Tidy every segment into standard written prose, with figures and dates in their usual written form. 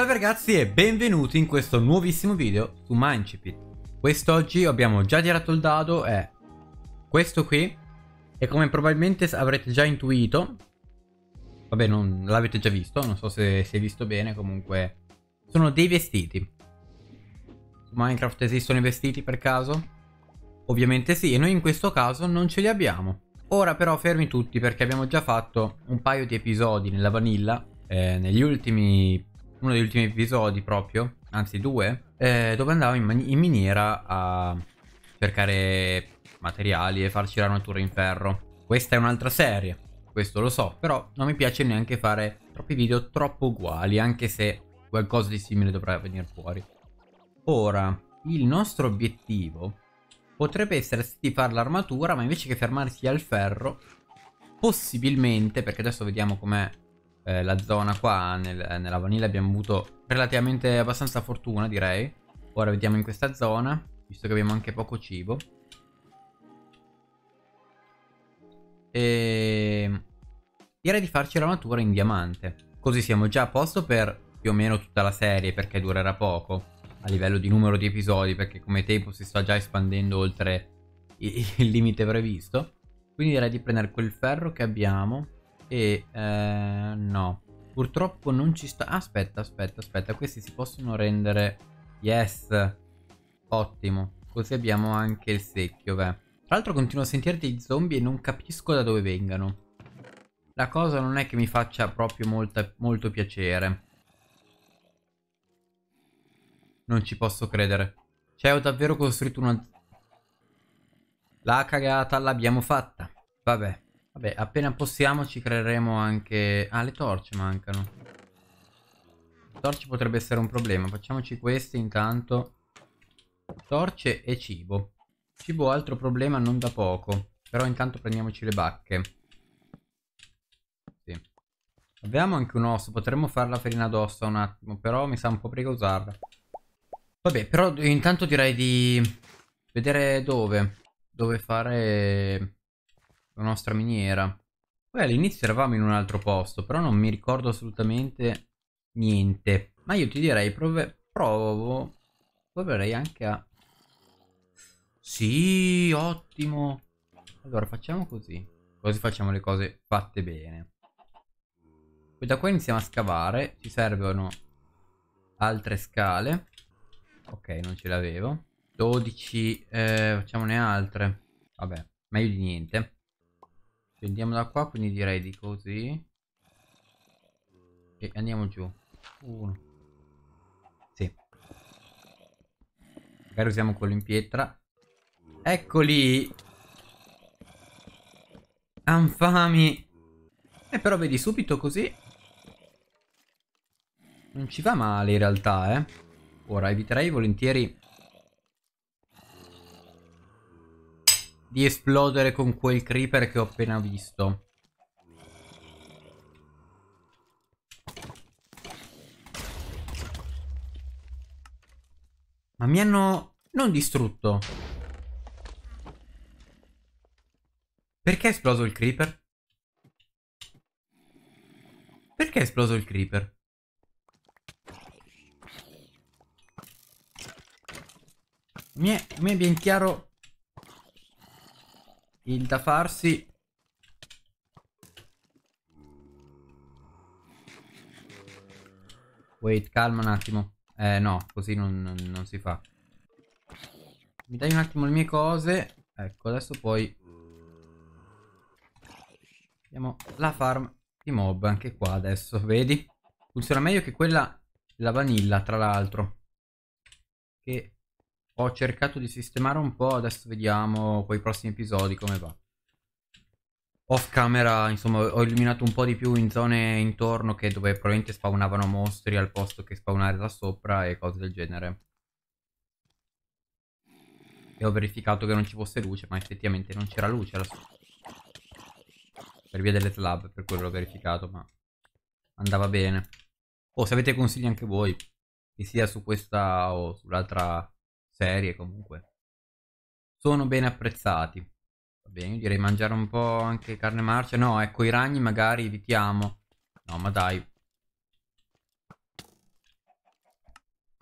Salve ragazzi e benvenuti in questo nuovissimo video su Minecraft. Quest'oggi abbiamo già tirato il dado, è questo qui, e come probabilmente avrete già intuito, vabbè non l'avete già visto, non so se si è visto bene, comunque sono dei vestiti. Su Minecraft esistono i vestiti per caso? Ovviamente sì, e noi in questo caso non ce li abbiamo. Ora però fermi tutti, perché abbiamo già fatto un paio di episodi nella vanilla, uno degli ultimi episodi proprio, anzi due, dove andavo in miniera a cercare materiali e farci l'armatura in ferro. Questa è un'altra serie, questo lo so, però non mi piace neanche fare troppi video troppo uguali, anche se qualcosa di simile dovrà venire fuori. Ora, il nostro obiettivo potrebbe essere di fare l'armatura, ma invece che fermarsi al ferro, possibilmente, perché adesso vediamo com'è la zona qua nella vanilla, abbiamo avuto relativamente abbastanza fortuna direi. Ora vediamo in questa zona, visto che abbiamo anche poco cibo, e direi di farci l'armatura in diamante, così siamo già a posto per più o meno tutta la serie, perché durerà poco a livello di numero di episodi, perché come tempo si sta già espandendo oltre il limite previsto. Quindi direi di prendere quel ferro che abbiamo. E no, purtroppo non ci sta. Aspetta, questi si possono rendere. Yes, ottimo. Così abbiamo anche il secchio, beh. Tra l'altro continuo a sentire dei zombie e non capisco da dove vengano. La cosa non è che mi faccia proprio molto piacere. Non ci posso credere. Cioè, ho davvero costruito una... La cagata l'abbiamo fatta. Vabbè. Vabbè, appena possiamo ci creeremo anche... Ah, le torce mancano. Le torce potrebbe essere un problema. Facciamoci queste intanto. Torce e cibo. Cibo altro problema non da poco. Però intanto prendiamoci le bacche. Sì. Abbiamo anche un osso. Potremmo fare la farina d'ossa un attimo. Però mi sa un po' prega usarla. Vabbè, però intanto direi di vedere dove fare... la nostra miniera. Poi all'inizio eravamo in un altro posto, però non mi ricordo assolutamente niente. Ma io ti direi proverei anche a... Sì, ottimo. Allora facciamo così, così facciamo le cose fatte bene. Poi da qua iniziamo a scavare. Ci servono altre scale. Ok, non ce l'avevo. 12, facciamone altre. Vabbè, meglio di niente. Andiamo da qua, quindi direi di così. E andiamo giù. Uno. Sì. Magari usiamo quello in pietra. Eccoli. Anfami. Però vedi, subito così non ci va male in realtà, eh. Ora eviterei volentieri di esplodere con quel creeper che ho appena visto. Ma mi hanno... non distrutto. Perché è esploso il creeper? Perché è esploso il creeper? Mi è ben chiaro... il da farsi. Wait, calma un attimo. No, così non si fa. Mi dai un attimo le mie cose. Ecco, adesso poi abbiamo la farm di mob anche qua adesso, vedi? Funziona meglio che quella della vanilla, tra l'altro, che ho cercato di sistemare un po', adesso vediamo con i prossimi episodi come va. Off camera, insomma, ho illuminato un po' di più in zone intorno che dove probabilmente spawnavano mostri al posto che spawnare da sopra e cose del genere. E ho verificato che non ci fosse luce, ma effettivamente non c'era luce là sopra. Per via delle slab, per quello l'ho verificato, ma andava bene. O se avete consigli anche voi, che sia su questa o sull'altra serie, comunque sono ben apprezzati. Va bene, io direi mangiare un po' anche carne marcia. No, ecco, i ragni magari evitiamo. No, ma dai.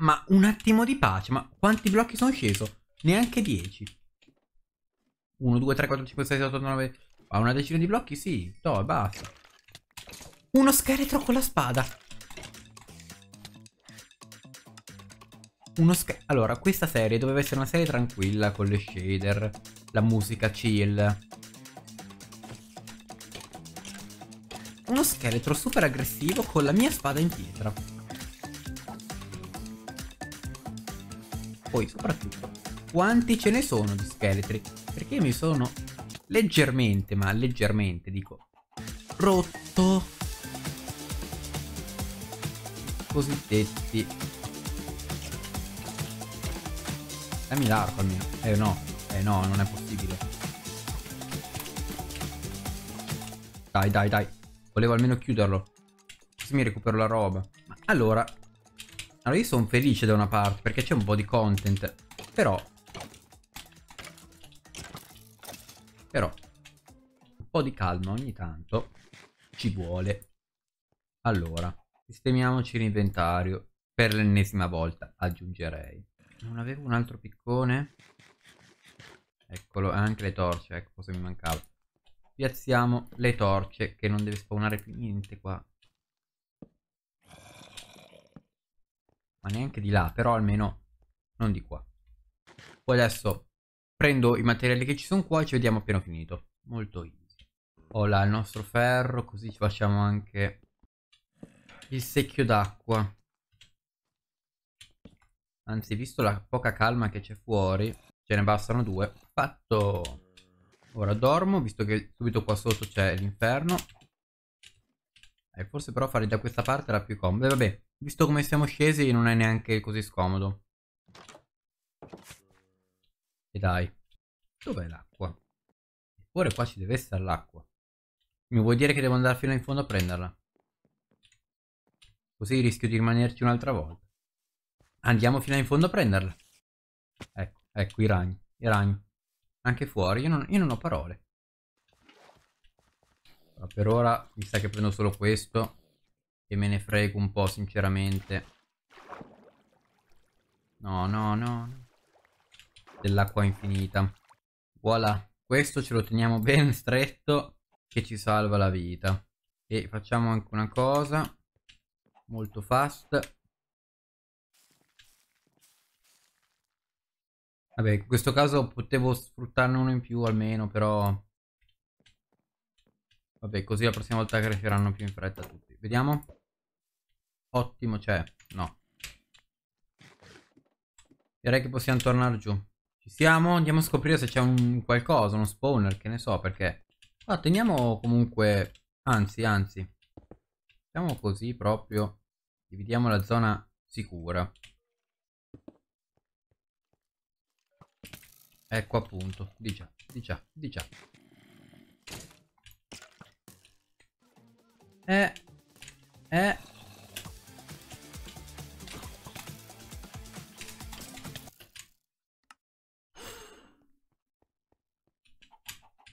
Ma un attimo di pace, ma quanti blocchi sono sceso? Neanche 10. 1, 2, 3, 4, 5, 6, 7, 8, 9... Ma una decina di blocchi? Sì, no, basta. Uno scheletro con la spada. Allora, questa serie doveva essere una serie tranquilla con le shader, la musica chill. Uno scheletro super aggressivo con la mia spada in pietra. Poi, soprattutto, quanti ce ne sono di scheletri? Perché mi sono leggermente, ma leggermente, dico, rotto. Cosiddetti. Dammi l'arco almeno. Eh no, non è possibile. Dai. Volevo almeno chiuderlo, così mi recupero la roba. Ma allora io sono felice da una parte, perché c'è un po' di content. Però un po' di calma ogni tanto ci vuole. Allora, sistemiamoci l'inventario per l'ennesima volta, aggiungerei. Non avevo un altro piccone? Eccolo, anche le torce, ecco cosa mi mancava. Piazziamo le torce, che non deve spawnare più niente qua. Ma neanche di là, però almeno non di qua. Poi adesso prendo i materiali che ci sono qua e ci vediamo appena finito. Molto easy. Ho là il nostro ferro, così ci facciamo anche il secchio d'acqua. Anzi, visto la poca calma che c'è fuori, ce ne bastano 2. Fatto! Ora dormo, visto che subito qua sotto c'è l'inferno. Forse però fare da questa parte era più comodo. Vabbè, visto come siamo scesi non è neanche così scomodo. E dai. Dov'è l'acqua? Eppure qua ci deve essere l'acqua. Mi vuol dire che devo andare fino in fondo a prenderla? Così rischio di rimanerci un'altra volta. Andiamo fino in fondo a prenderla. Ecco i ragni. Anche fuori, io non ho parole. Però per ora mi sa che prendo solo questo, e me ne frego un po' sinceramente. No. Dell'acqua infinita. Voilà, questo ce lo teniamo ben stretto, che ci salva la vita. E facciamo anche una cosa molto fast. Vabbè, in questo caso potevo sfruttarne uno in più almeno, però... Vabbè, così la prossima volta cresceranno più in fretta tutti. Vediamo. Ottimo, c'è. No. Direi che possiamo tornare giù. Ci siamo, andiamo a scoprire se c'è un qualcosa, uno spawner, che ne so, perché... Ah, teniamo comunque... Anzi. Facciamo così proprio. Dividiamo la zona sicura. Ecco appunto, di già.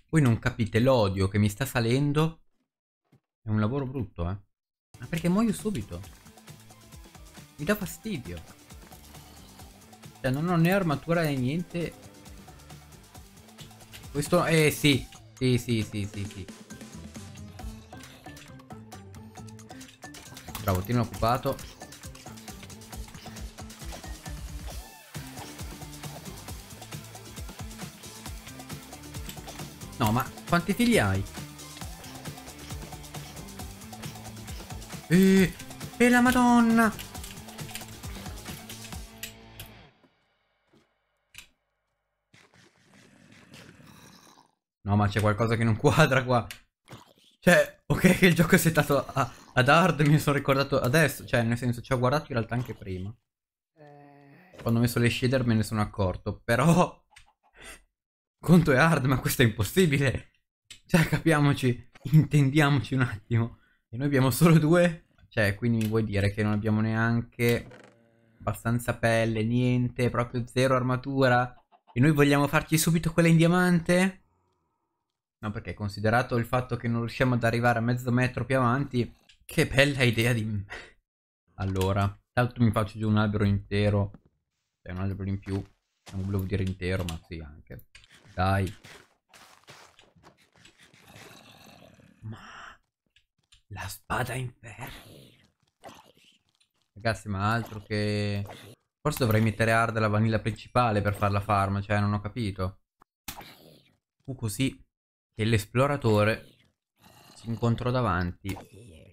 Voi non capite l'odio che mi sta salendo. È un lavoro brutto, eh. Ma perché muoio subito? Mi dà fastidio. Cioè, non ho né armatura né niente. Questo, sì. Bravo, tienilo occupato. No, ma quanti figli hai? E la Madonna! No, ma c'è qualcosa che non quadra qua. Cioè, ok che il gioco è settato ad hard, mi sono ricordato adesso. Cioè, nel senso, ci ho guardato in realtà anche prima. Quando ho messo le shader me ne sono accorto. Però... Conto è hard, ma questo è impossibile. Cioè, capiamoci. Intendiamoci un attimo. E noi abbiamo solo 2. Cioè, quindi mi vuoi dire che non abbiamo neanche abbastanza pelle, niente. Proprio zero armatura. E noi vogliamo farci subito quella in diamante? No, perché considerato il fatto che non riusciamo ad arrivare a mezzo metro più avanti, che bella idea di... Allora, Tanto mi faccio giù un albero intero. Cioè un albero in più. Non volevo dire intero, ma sì anche. Dai. Ma la spada in ferro. Ragazzi, ma altro che... Forse dovrei mettere hard la vaniglia principale per farla farm, cioè non ho capito. Fu così che l'esploratore si incontrò davanti,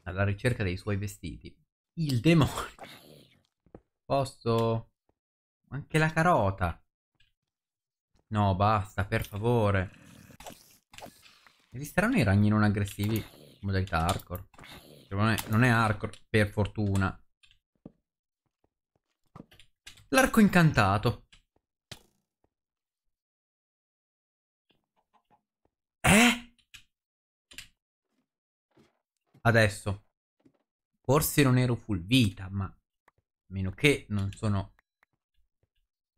alla ricerca dei suoi vestiti, il demonio. Posso? Anche la carota. No, basta, per favore. Esisteranno i ragni non aggressivi modalità hardcore? Non è hardcore, per fortuna. L'arco incantato. Adesso. Forse non ero full vita, ma a meno che non sono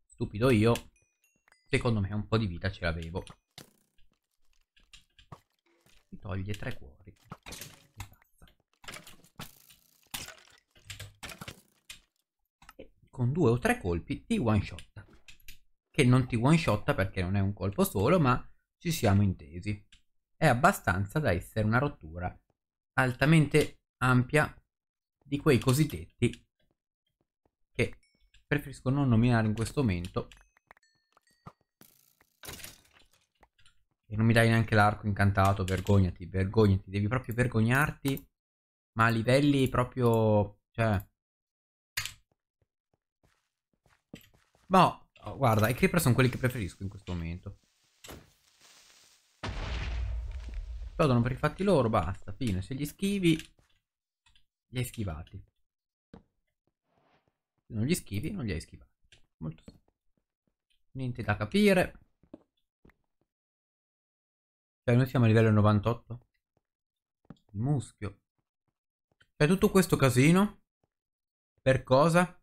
stupido io, secondo me un po' di vita ce l'avevo. Mi toglie 3 cuori. Con 2 o 3 colpi ti one shot. Che non ti one shot perché non è un colpo solo, ma ci siamo intesi. È abbastanza da essere una rottura altamente ampia di quei cosiddetti che preferisco non nominare in questo momento. E non mi dai neanche l'arco incantato, vergognati, vergognati, devi proprio vergognarti, ma a livelli proprio, cioè... No, guarda, i creeper sono quelli che preferisco in questo momento. Esplodono per i fatti loro, basta, fine. Se gli schivi, li hai schivati. Se non gli schivi, non li hai schivati. Molto semplice. Niente da capire. Cioè, noi siamo a livello 98. Il muschio. Cioè, tutto questo casino. Per cosa?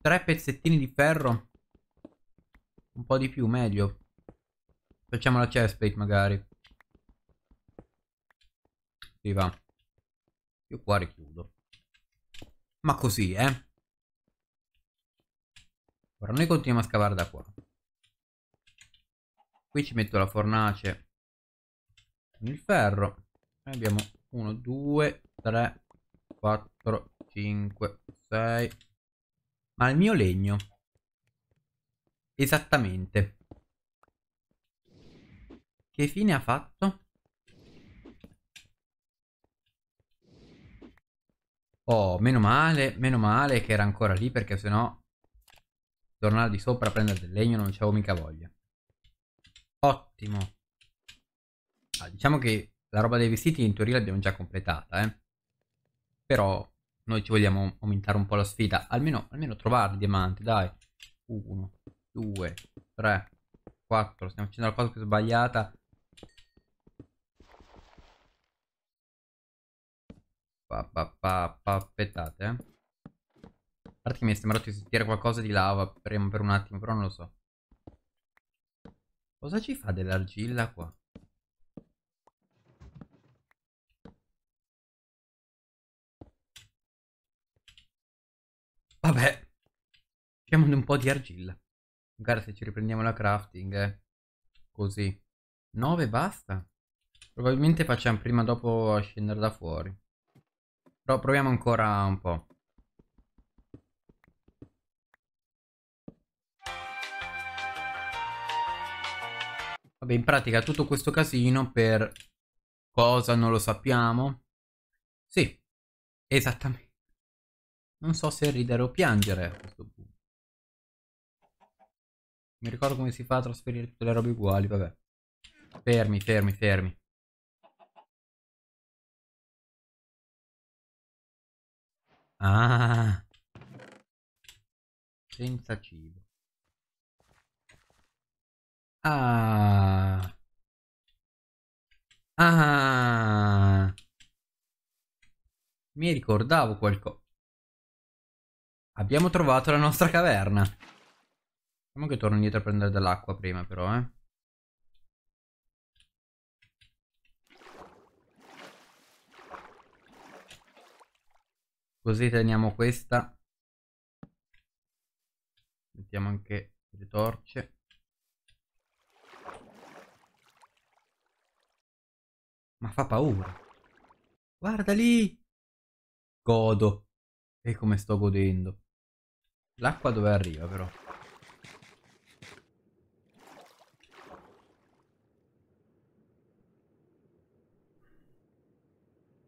3 pezzettini di ferro. Un po' di più, meglio. Facciamo la chestplate magari. Sì, va. Io qua richiudo. Ma così, eh. Ora noi continuiamo a scavare da qua. Qui ci metto la fornace con il ferro. Noi abbiamo 1, 2, 3, 4, 5, 6... Ma il mio legno. Esattamente. Che fine ha fatto? Oh, meno male che era ancora lì, perché sennò tornare di sopra a prendere del legno non c'avevo mica voglia. Ottimo. Ah, diciamo che la roba dei vestiti in teoria l'abbiamo già completata, eh. Però... Noi ci vogliamo aumentare un po' la sfida. Almeno trovare diamanti, dai. 1, 2, 3, 4. Stiamo facendo la cosa più sbagliata. Aspettate, eh. A parte che mi è sembrato di sentire qualcosa di lava per un attimo, però non lo so. Cosa ci fa dell'argilla qua? Vabbè, facciamo un po' di argilla. Magari se ci riprendiamo la crafting, così. 9 basta. Probabilmente facciamo prima o dopo a scendere da fuori. Però proviamo ancora un po'. Vabbè, in pratica tutto questo casino per cosa non lo sappiamo. Sì, esattamente. Non so se ridere o piangere a questo punto. Mi ricordo come si fa a trasferire tutte le robe uguali, vabbè. Fermi, fermi, fermi. Ah. Senza cibo. Ah. Ah. Mi ricordavo qualcosa. Abbiamo trovato la nostra caverna. Diciamo che torno indietro a prendere dell'acqua prima però, eh. Così teniamo questa. Mettiamo anche le torce. Ma fa paura. Guarda lì. Godo. E come sto godendo. L'acqua dove arriva però?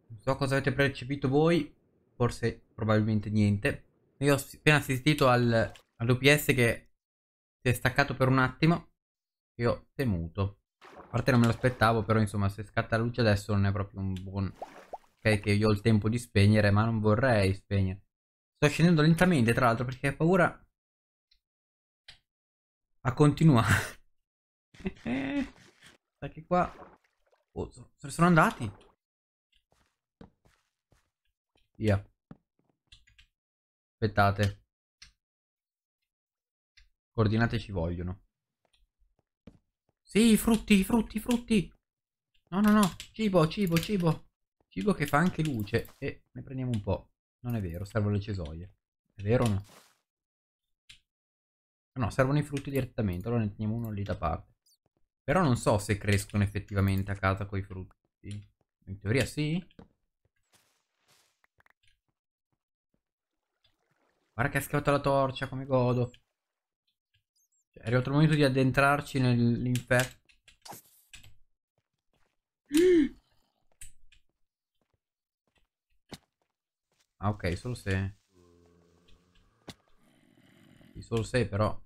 Non so cosa avete percepito voi. Forse probabilmente niente. Io ho appena assistito all'OPS che si è staccato per un attimo e ho temuto. A parte non me lo aspettavo, però insomma, se scatta la luce adesso non è proprio un buon... Ok, che io ho il tempo di spegnere, ma non vorrei spegnere. Sto scendendo lentamente, tra l'altro, perché ho paura a continuare. Sai che qua... Oh, sono andati. Via. Aspettate. Coordinate ci vogliono. Sì, frutti, frutti, frutti. No, no, no. Cibo, cibo, cibo. Cibo che fa anche luce. E ne prendiamo un po'. Non è vero, servono le cesoie. È vero o no? No, servono i frutti direttamente. Allora ne teniamo uno lì da parte. Però non so se crescono effettivamente a casa coi frutti. In teoria sì. Guarda che ha schiavato la torcia, come godo. Cioè, è arrivato il momento di addentrarci nell'inferno. Ah ok, solo se... Sì, solo se però...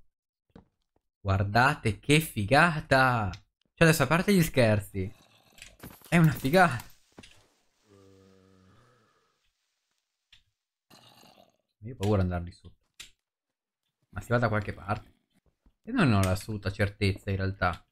Guardate che figata! Cioè adesso, a parte gli scherzi, è una figata! Io ho paura di andarli sotto. Ma si va da qualche parte? E non ho l'assoluta certezza in realtà.